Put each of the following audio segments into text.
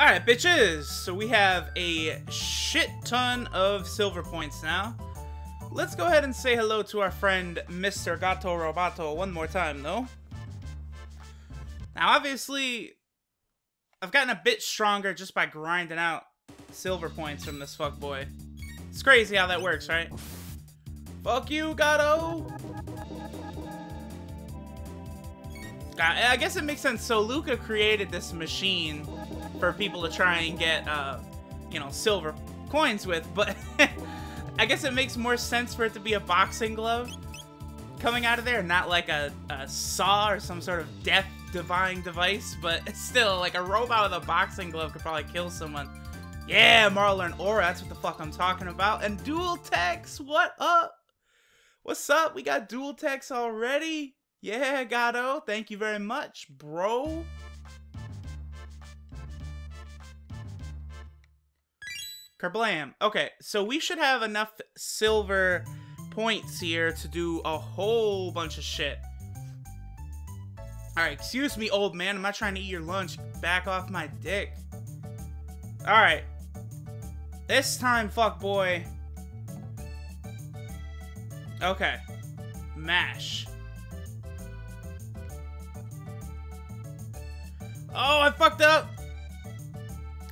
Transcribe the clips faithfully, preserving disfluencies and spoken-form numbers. Alright, bitches! So we have a shit ton of silver points now. Let's go ahead and say hello to our friend, Mister Gato Robato, one more time, though. Now, obviously, I've gotten a bit stronger just by grinding out silver points from this fuckboy. It's crazy how that works, right? Fuck you, Gato! I guess it makes sense. So Lucca created this machine for people to try and get, uh, you know, silver coins with, but I guess it makes more sense for it to be a boxing glove coming out of there, not like a, a saw or some sort of death-defying device, but still, like a robot with a boxing glove could probably kill someone. Yeah, Marle and Aura, that's what the fuck I'm talking about. And Dual Tex, what up? What's up? We got Dual Tex already? Yeah, Gato, thank you very much, bro. Kerblam. Okay, so we should have enough silver points here to do a whole bunch of shit. Alright, excuse me, old man. I'm not trying to eat your lunch. Back off my dick. Alright. This time, fuck boy. Okay. Mash. Oh, I fucked up.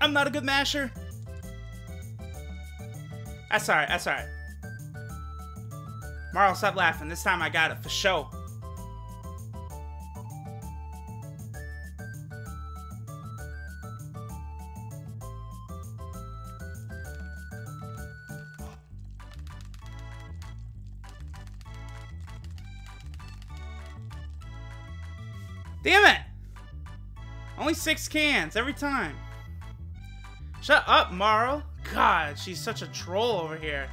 I'm not a good masher. That's alright, that's alright. Marle, stop laughing. This time I got it, for sure. Damn it! Only six cans every time. Shut up, Marle. God, she's such a troll over here.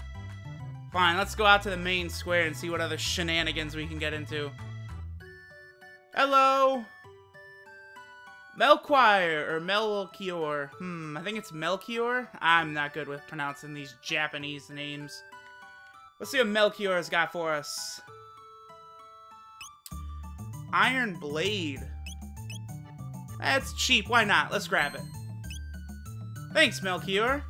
Fine, let's go out to the main square and see what other shenanigans we can get into. Hello! Melchior, or Melchior. Hmm, I think it's Melchior. I'm not good with pronouncing these Japanese names. Let's see what Melchior's got for us. Iron Blade. That's cheap, why not? Let's grab it. Thanks, Melchior.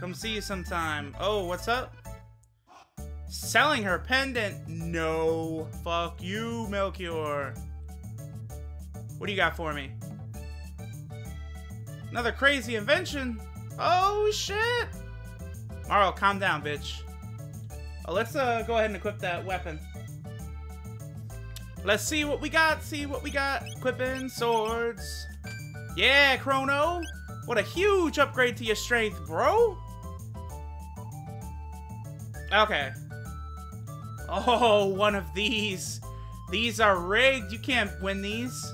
Come see you sometime. Oh, what's up? Selling her pendant. No. Fuck you, Melchior. What do you got for me? Another crazy invention. Oh, shit. Marle, calm down, bitch. Oh, let's uh, go ahead and equip that weapon. Let's see what we got. See what we got. Equipping swords. Yeah, Crono. What a huge upgrade to your strength, bro. Okay. Oh, one of these. These are rigged. You can't win these.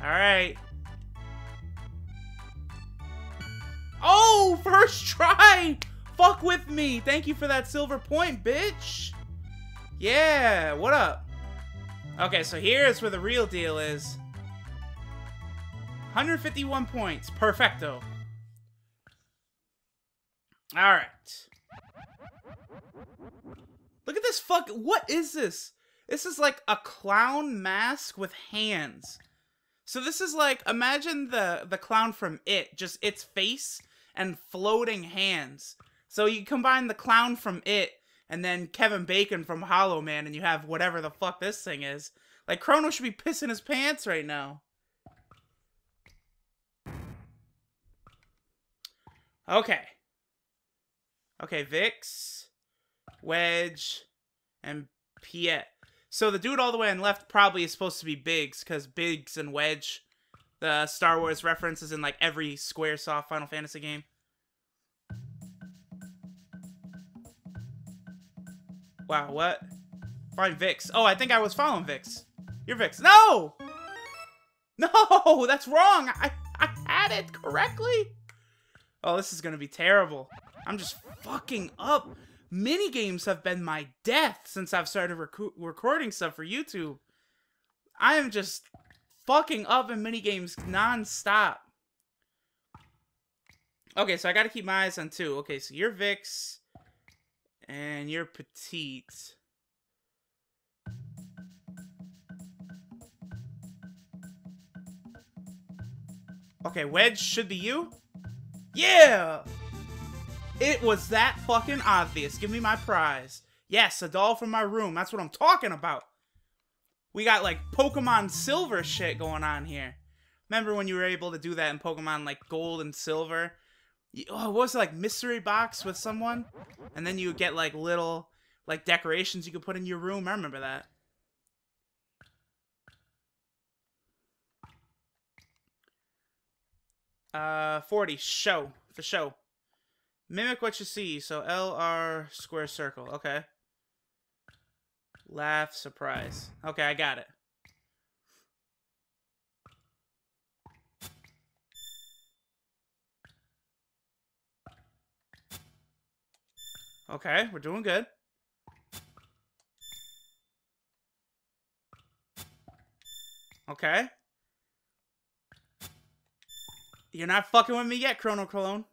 Alright. Oh, first try! Fuck with me. Thank you for that silver point, bitch. Yeah, what up? Okay, so here's where the real deal is. one hundred fifty-one points. Perfecto. Alright. Look at this fuck. What is this? This is like a clown mask with hands. So this is like, imagine the, the clown from It. Just its face and floating hands. So you combine the clown from It and then Kevin Bacon from Hollow Man and you have whatever the fuck this thing is. Like, Crono should be pissing his pants right now. Okay. Okay, Vix, Wedge, and Piet. So the dude all the way on left probably is supposed to be Biggs, because Biggs and Wedge, the Star Wars reference is in like every Squaresoft Final Fantasy game. Wow, what? Find Vix. Oh, I think I was following Vix. You're Vix. No! No, that's wrong! I, I had it correctly! Oh, this is gonna be terrible. I'm just fucking up. Minigames have been my death since I've started rec- recording stuff for YouTube. I am just fucking up in minigames non-stop. Okay, so I gotta keep my eyes on two. Okay, so you're Vix. And you're petite. Okay, Wedge should be you. Yeah! It was that fucking obvious. Give me my prize. Yes, a doll from my room. That's what I'm talking about. We got, like, Pokemon Silver shit going on here. Remember when you were able to do that in Pokemon, like, Gold and Silver? You, oh, what was it, like, mystery box with someone? And then you would get, like, little, like, decorations you could put in your room. I remember that. Uh, forty. Show. For show. Mimic what you see. So, L R square circle. Okay. Laugh, surprise. Okay, I got it. Okay, we're doing good. Okay. You're not fucking with me yet, Chrono Clone.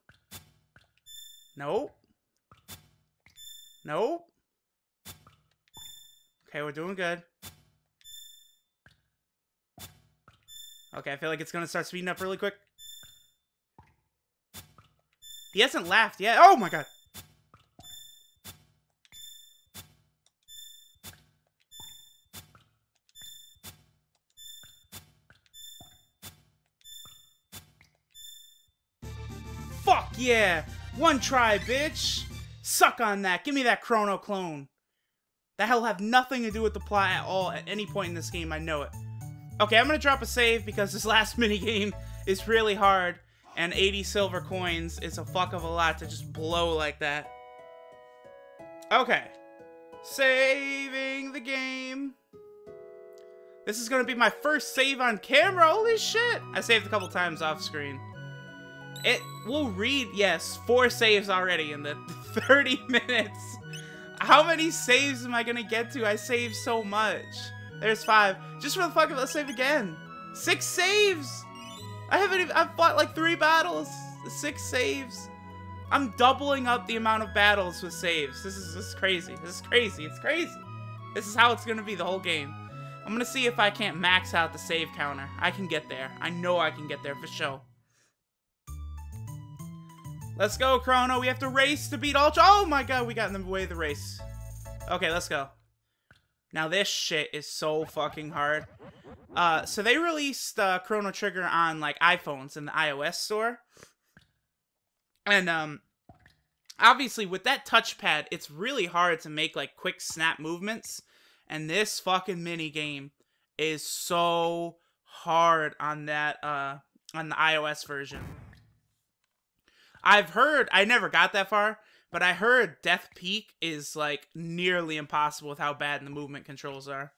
Nope. Nope. Okay, we're doing good. Okay, I feel like it's gonna start speeding up really quick. He hasn't laughed yet. Oh my god. Fuck yeah. One try, bitch. Suck on that. Give me that Chrono Clone. That'll have nothing to do with the plot at all at any point in this game, I know it. Okay, I'm gonna drop a save because this last minigame is really hard, and eighty silver coins is a fuck of a lot to just blow like that. Okay. Saving the game. This is gonna be my first save on camera, holy shit! I saved a couple times off screen. It will read, yes, four saves already in the thirty minutes. How many saves am I gonna get to? I saved so much. There's five. Just for the fuck of it, let's save again. Six saves! I haven't even, I've fought like three battles. Six saves. I'm doubling up the amount of battles with saves. This is, this is crazy. This is crazy. It's crazy. This is how it's gonna be the whole game. I'm gonna see if I can't max out the save counter. I can get there. I know I can get there for sure. Let's go, Chrono. We have to race to beat Ultra. Oh my god, we got in the way of the race. Okay, let's go. Now this shit is so fucking hard. Uh, so they released uh, Chrono Trigger on like iPhones in the iOS store. And um, obviously with that touchpad, it's really hard to make like quick snap movements. And this fucking mini game is so hard on that uh, on the iOS version. I've heard, I never got that far, but I heard Death Peak is, like, nearly impossible with how bad the movement controls are.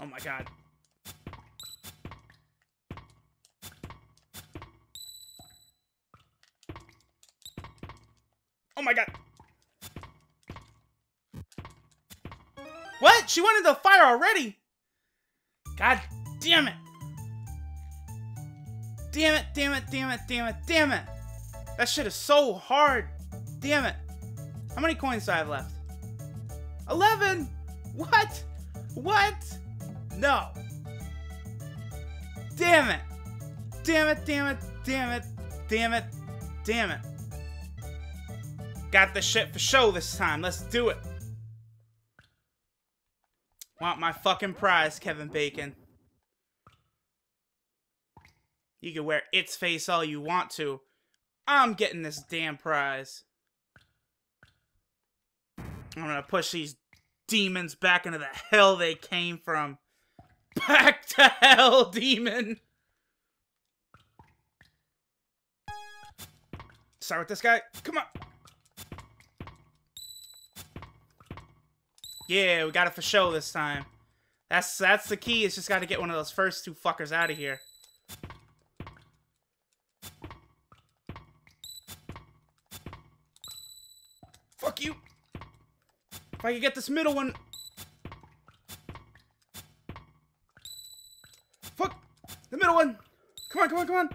Oh my god. Oh my god. What? She went into the fire already? God damn it. Damn it, damn it, damn it, damn it, damn it. That shit is so hard. Damn it. How many coins do I have left? eleven. What? What? No. Damn it. Damn it, damn it, damn it, damn it, damn it. Got the shit for show this time. Let's do it. Want my fucking prize, Kevin Bacon. You can wear its face all you want to. I'm getting this damn prize. I'm gonna push these demons back into the hell they came from. Back to hell, demon! Start with this guy. Come on! Yeah, we got it for show this time. That's that's the key. It's just got to get one of those first two fuckers out of here. Fuck you. If I could get this middle one. Fuck the middle one. Come on, come on, come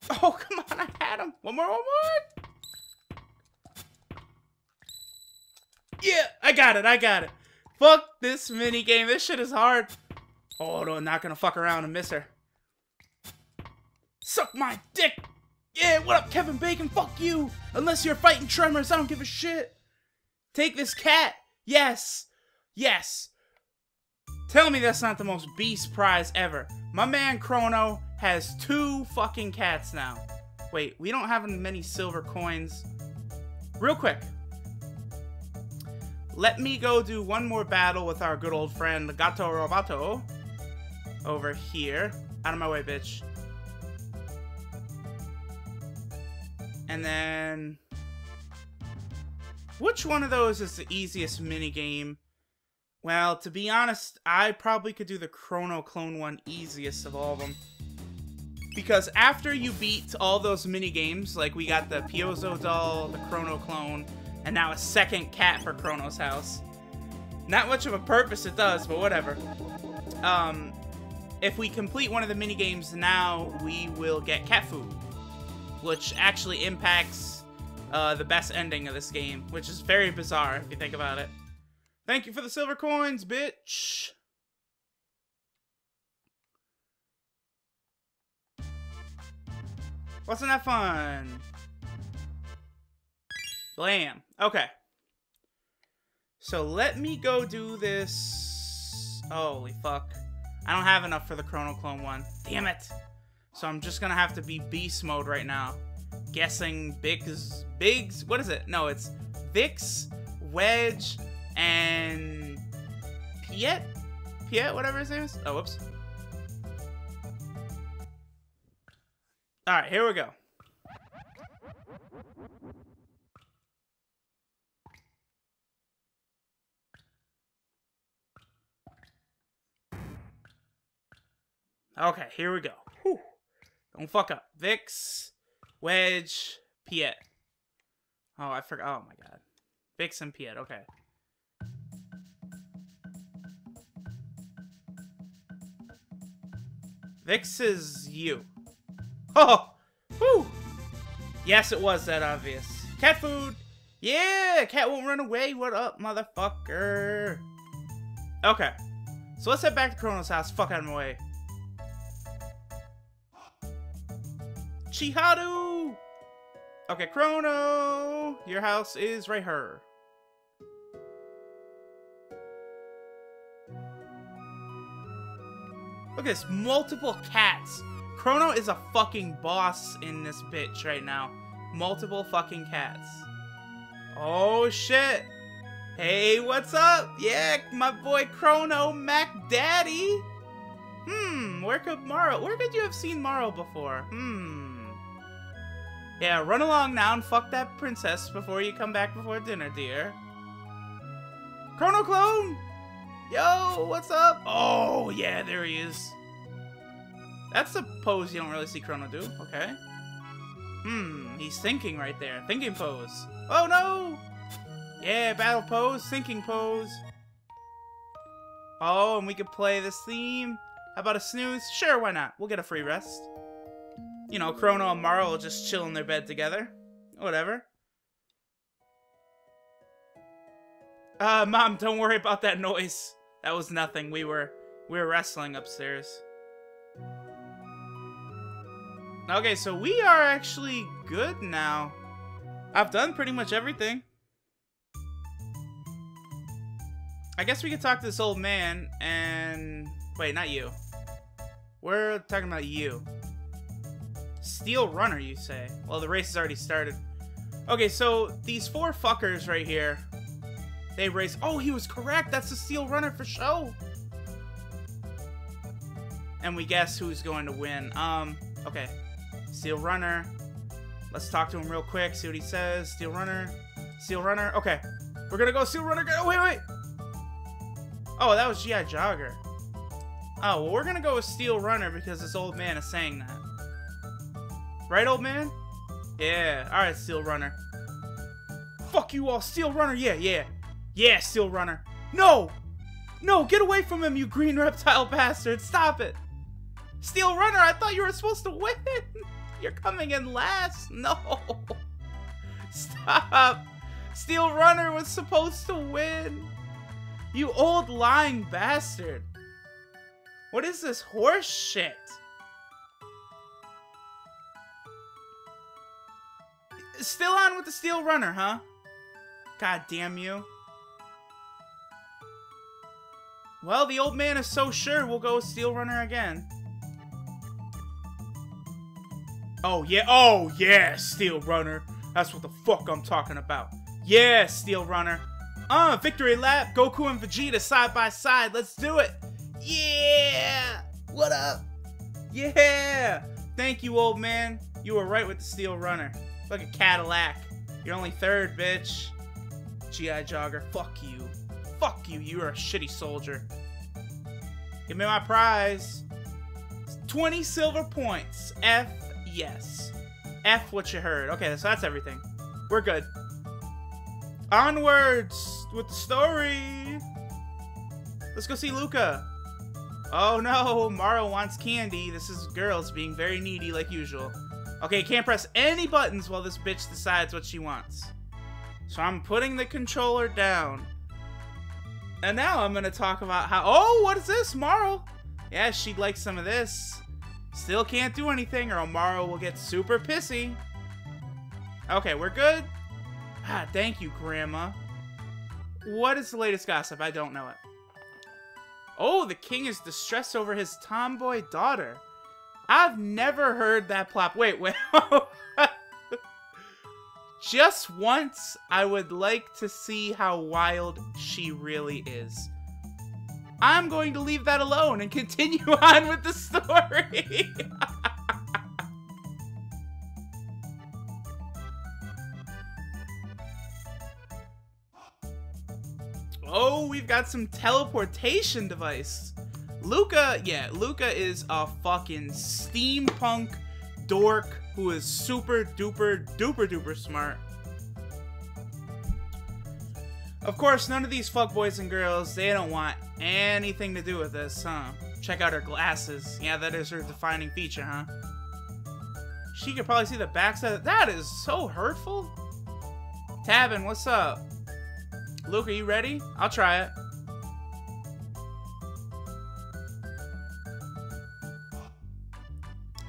on. Oh, come on, I had him. One more, one more. Yeah, I got it, I got it. Fuck this mini game. This shit is hard. Oh, no, I'm not gonna fuck around and miss her. Suck my dick. Yeah, what up, Kevin Bacon? Fuck you. Unless you're fighting Tremors, I don't give a shit. Take this cat. Yes. Yes. Tell me that's not the most beast prize ever. My man Crono has two fucking cats now. Wait, we don't have many silver coins. Real quick. Let me go do one more battle with our good old friend Gato Robato. Over here. Out of my way, bitch. And then... which one of those is the easiest minigame? Well, to be honest, I probably could do the Chrono Clone one easiest of all of them. Because after you beat all those minigames, like we got the Piozo doll, the Chrono Clone, and now a second cat for Chrono's house. Not much of a purpose it does, but whatever. Um, if we complete one of the minigames now, we will get cat food. Which actually impacts uh, the best ending of this game, which is very bizarre if you think about it. Thank you for the silver coins, bitch. Wasn't that fun? Blam. Okay. So let me go do this. Holy fuck. I don't have enough for the Chrono Clone one. Damn it. So I'm just gonna have to be beast mode right now. Guessing Biggs, Biggs, what is it? No, it's Vix, Wedge, and Piet? Piet, whatever his name is? Oh, whoops. Alright, here we go. Okay, here we go. Whew. Don't fuck up. Vix, Wedge, Piet. Oh, I forgot. Oh, my God. Vix and Piet. Okay. Vix is you. Oh! Whew! Yes, it was that obvious. Cat food! Yeah! Cat won't run away. What up, motherfucker? Okay. So let's head back to Chrono's house. Fuck out of my way. Shiharu! Okay, Crono! Your house is right here. Look at this, multiple cats. Crono is a fucking boss in this bitch right now. Multiple fucking cats. Oh shit! Hey, what's up? Yeah, my boy Crono Mac Daddy! Hmm, where could Maro, where could you have seen Maro before? Hmm. Yeah, run along now and fuck that princess before you come back before dinner, dear. Chrono Clone! Yo, what's up? Oh, yeah, there he is. That's the pose you don't really see Crono do. Okay. Hmm, he's thinking right there. Thinking pose. Oh, no! Yeah, battle pose, thinking pose. Oh, and we could play this theme. How about a snooze? Sure, why not? We'll get a free rest. You know, Crono and Maro will just chill in their bed together. Whatever. Uh, Mom, don't worry about that noise. That was nothing. We were, we were wrestling upstairs. Okay, so we are actually good now. I've done pretty much everything. I guess we could talk to this old man and... wait, not you. We're talking about you. Steel Runner, you say? Well, the race has already started. Okay, so these four fuckers right here, they race. Oh, he was correct. That's the Steel Runner for show. And we guess who's going to win. Um, okay. Steel Runner. Let's talk to him real quick. See what he says. Steel Runner. Steel Runner. Okay. We're gonna go Steel Runner. Oh, wait, wait. Oh, that was G I Jogger. Oh, well, we're gonna go with Steel Runner because this old man is saying that. Right, old man? Yeah. Alright, Steel Runner. Fuck you all. Steel Runner. Yeah, yeah. Yeah, Steel Runner. No! No, get away from him, you green reptile bastard. Stop it. Steel Runner, I thought you were supposed to win. You're coming in last. No. Stop. Steel Runner was supposed to win. You old lying bastard. What is this horse shit? Still on with the Steel Runner, huh? God damn you. Well, the old man is so sure we'll go with Steel Runner again. Oh, yeah. Oh, yeah, Steel Runner. That's what the fuck I'm talking about. Yeah, Steel Runner. Uh, victory lap. Goku and Vegeta side by side. Let's do it. Yeah. What up? Yeah. Thank you, old man. You were right with the Steel Runner. Look at Cadillac. You're only third, bitch. G I Jogger, fuck you. Fuck you, you are a shitty soldier. Give me my prize. twenty silver points. F, yes. F what you heard. Okay, so that's everything. We're good. Onwards with the story. Let's go see Lucca. Oh no, Maro wants candy. This is girls being very needy like usual. Okay, can't press any buttons while this bitch decides what she wants. So I'm putting the controller down. And now I'm gonna talk about how... Oh, what is this, Marle? Yeah, she'd like some of this. Still can't do anything or Marle will get super pissy. Okay, we're good. Ah, thank you, Grandma. What is the latest gossip? I don't know it. Oh, the king is distressed over his tomboy daughter. I've never heard that plop. Wait, wait. Just once, I would like to see how wild she really is. I'm going to leave that alone and continue on with the story. Oh, we've got some teleportation device. Lucca, yeah, Lucca is a fucking steampunk dork who is super duper duper duper smart. Of course, none of these fuckboys and girls, they don't want anything to do with this, huh? Check out her glasses. Yeah, that is her defining feature, huh? She could probably see the backside of that. That is so hurtful. Taban, what's up? Lucca, you ready? I'll try it.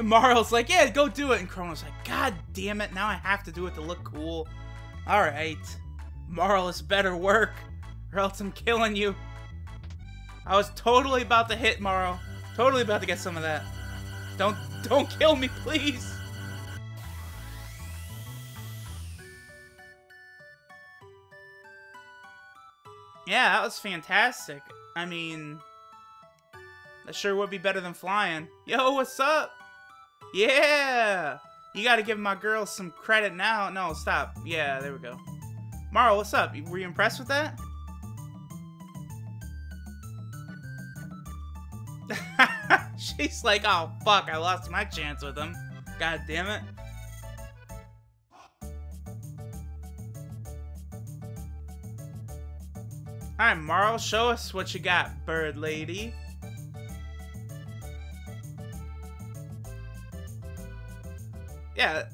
Marle's like, yeah, go do it. And Crono's like, God damn it. Now I have to do it to look cool. All right. Marle, it's better work or else I'm killing you. I was totally about to hit Marle. Totally about to get some of that. Don't, don't kill me, please. Yeah, that was fantastic. I mean, that sure would be better than flying. Yo, what's up? Yeah! You gotta give my girls some credit now. No, stop. Yeah, there we go. Maro, what's up? Were you impressed with that? She's like, oh fuck, I lost my chance with him. God damn it. Alright, Maro, show us what you got, bird lady. Yeah,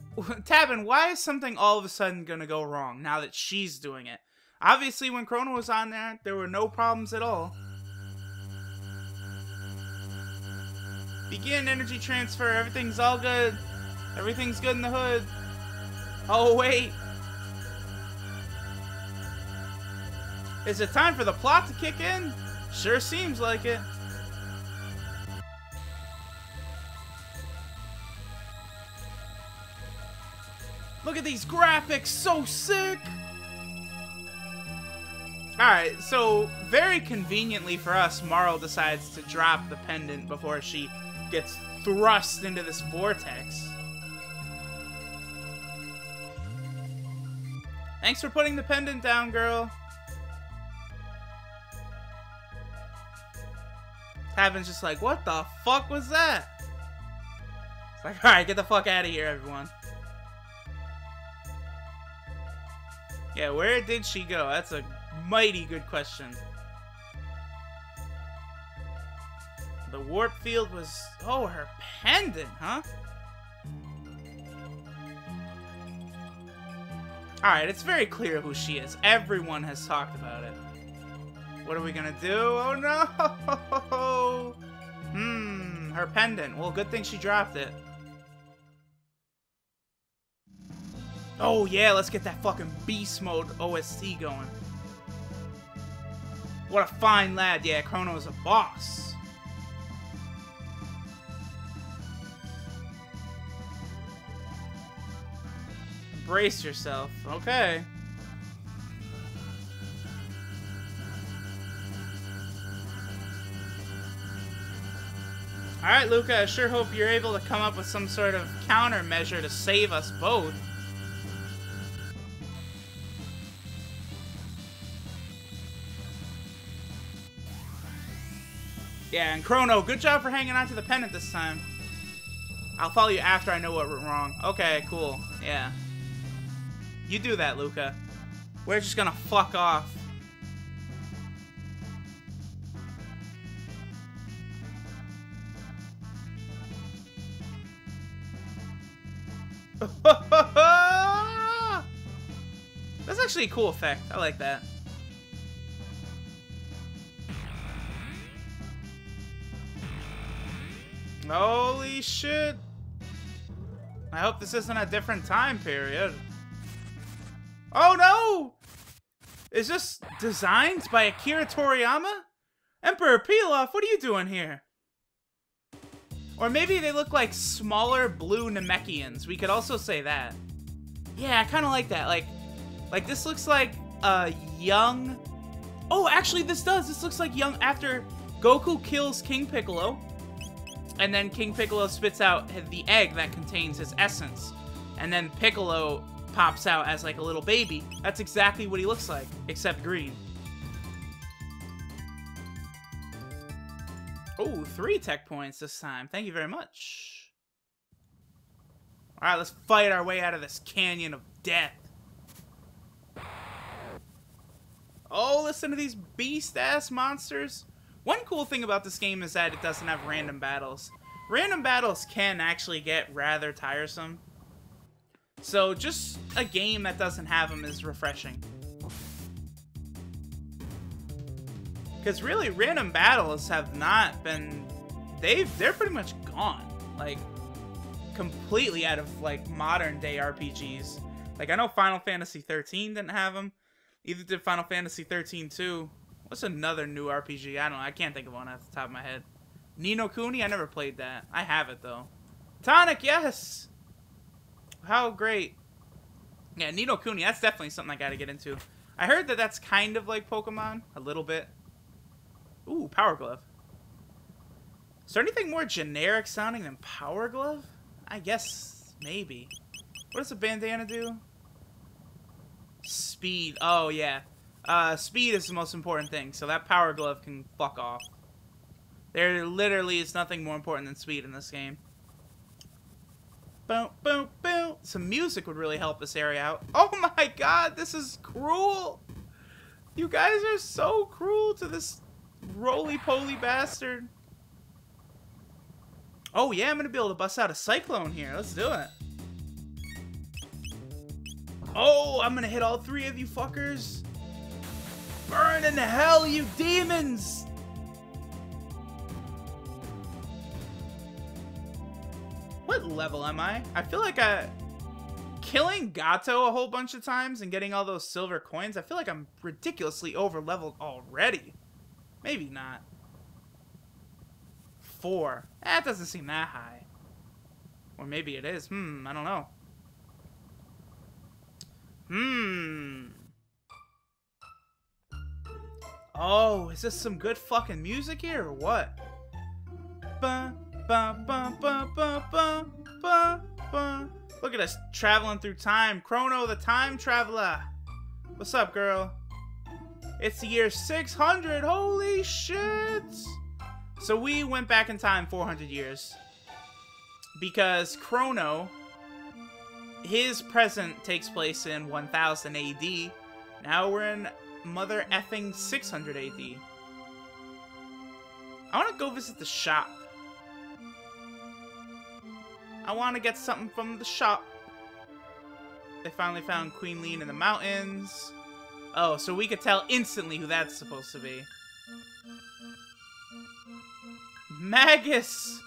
Taban, why is something all of a sudden going to go wrong now that she's doing it? Obviously, when Crono was on there, there were no problems at all. Begin energy transfer. Everything's all good. Everything's good in the hood. Oh, wait. Is it time for the plot to kick in? Sure seems like it. Look at these graphics, so sick! Alright, so very conveniently for us, Marle decides to drop the pendant before she gets thrust into this vortex. Thanks for putting the pendant down, girl. Taban's just like, what the fuck was that? It's like, alright, get the fuck out of here, everyone. Yeah, where did she go? That's a mighty good question. The warp field was... Oh, her pendant, huh? Alright, it's very clear who she is. Everyone has talked about it. What are we gonna do? Oh no! Hmm, her pendant. Well, good thing she dropped it. Oh yeah, let's get that fucking beast mode O S T going. What a fine lad. Yeah, Crono is a boss. Brace yourself. Okay. Alright, Lucca, I sure hope you're able to come up with some sort of countermeasure to save us both. Yeah, and Crono, good job for hanging on to the pendant this time. I'll follow you after I know what went wrong. Okay, cool. Yeah. You do that, Lucca. We're just gonna fuck off. That's actually a cool effect. I like that. Holy shit! I hope this isn't a different time period. Oh no! Is this designed by Akira Toriyama? Emperor Pilaf, what are you doing here? Or maybe they look like smaller blue Namekians. We could also say that. Yeah, I kind of like that. Like, like this looks like a young... Oh, actually this does. This looks like young after Goku kills King Piccolo. And then King Piccolo spits out the egg that contains his essence. And then Piccolo pops out as like a little baby. That's exactly what he looks like, except green. Oh, three tech points this time. Thank you very much. Alright, let's fight our way out of this canyon of death. Oh, listen to these beast-ass monsters. One cool thing about this game is that it doesn't have random battles. Random battles can actually get rather tiresome. So just a game that doesn't have them is refreshing. Because really, random battles have not been... They've, they're pretty much gone. Like, completely out of, like, modern day R P Gs. Like, I know Final Fantasy thirteen didn't have them. Either did Final Fantasy thirteen two. What's another new R P G? I don't know. I can't think of one off the top of my head. Ni No Kuni? I never played that. I have it, though. Tonic, yes! How great. Yeah, Ni No Kuni. That's definitely something I gotta get into. I heard that that's kind of like Pokemon. A little bit. Ooh, Power Glove. Is there anything more generic sounding than Power Glove? I guess, maybe. What does a bandana do? Speed. Oh, yeah. Uh, speed is the most important thing, so that Power Glove can fuck off. There literally is nothing more important than speed in this game. Boom, boom, boom. Some music would really help this area out. Oh my god, this is cruel! You guys are so cruel to this roly-poly bastard. Oh yeah, I'm gonna be able to bust out a Cyclone here. Let's do it. Oh, I'm gonna hit all three of you fuckers. Burn in hell, you demons! What level am I? I feel like I... Killing Gato a whole bunch of times and getting all those silver coins, I feel like I'm ridiculously over-leveled already. Maybe not. Four. That doesn't seem that high. Or maybe it is. Hmm, I don't know. Hmm... Oh, is this some good fucking music here or what? Ba, ba, ba, ba, ba, ba, ba, ba. Look at us traveling through time. Crono the time traveler. What's up, girl? It's the year six hundred. Holy shit. So we went back in time four hundred years. Because Crono, his present takes place in one thousand A D. Now we're in... Mother effing six hundred A D. I want to go visit the shop. I want to get something from the shop. They finally found Queen Lean in the mountains. Oh, so we could tell instantly who that's supposed to be. Magus!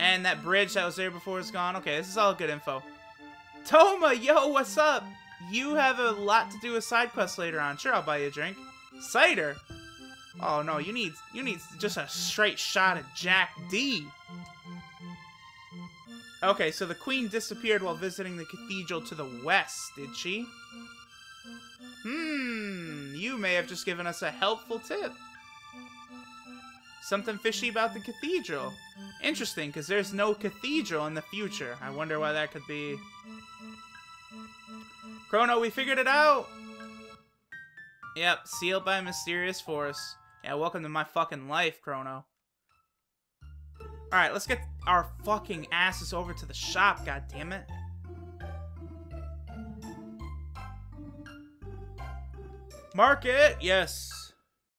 And that bridge that was there before is gone. Okay, this is all good info. Toma, yo, what's up? You have a lot to do with side quests later on. Sure, I'll buy you a drink. Cider? Oh, no, you need you need just a straight shot at Jack D. Okay, so the queen disappeared while visiting the cathedral to the west, did she? Hmm, you may have just given us a helpful tip. Something fishy about the cathedral. Interesting, because there's no cathedral in the future. I wonder why that could be. Crono, we figured it out! Yep, sealed by a mysterious force. Yeah, welcome to my fucking life, Crono. Alright, let's get our fucking asses over to the shop, goddammit. Market! Yes.